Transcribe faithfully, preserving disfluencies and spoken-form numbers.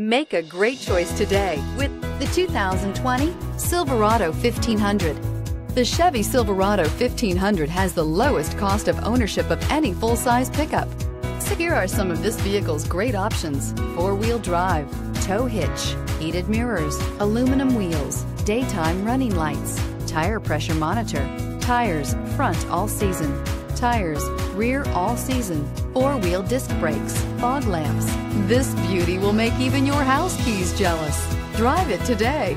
Make a great choice today with the two thousand twenty Silverado fifteen hundred. The Chevy Silverado fifteen hundred has the lowest cost of ownership of any full-size pickup. So here are some of this vehicle's great options: four-wheel drive, tow hitch, heated mirrors, aluminum wheels, daytime running lights, tire pressure monitor, tires front all season, tires rear all season, four-wheel disc brakes, fog lamps. This beauty will make even your house keys jealous. Drive it today.